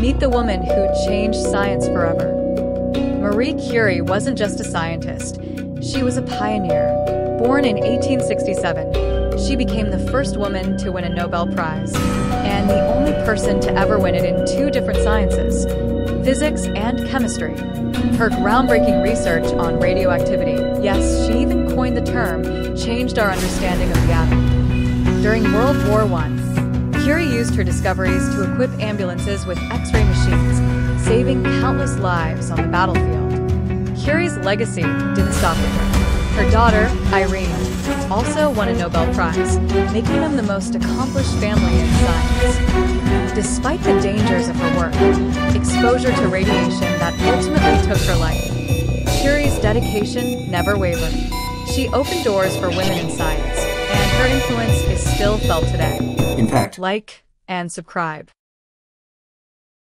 Meet the woman who changed science forever. Marie Curie wasn't just a scientist. She was a pioneer. Born in 1867, she became the first woman to win a Nobel Prize and the only person to ever win it in two different sciences, physics and chemistry. Her groundbreaking research on radioactivity, yes, she even coined the term, changed our understanding of the atom. During World War I, Curie used her discoveries to equip ambulances with X-ray machines, saving countless lives on the battlefield. Curie's legacy didn't stop with her. Her daughter, Irene, also won a Nobel Prize, making them the most accomplished family in science. Despite the dangers of her work, exposure to radiation that ultimately took her life, Curie's dedication never wavered. She opened doors for women in science, and her influence is still felt today. In fact, like and subscribe.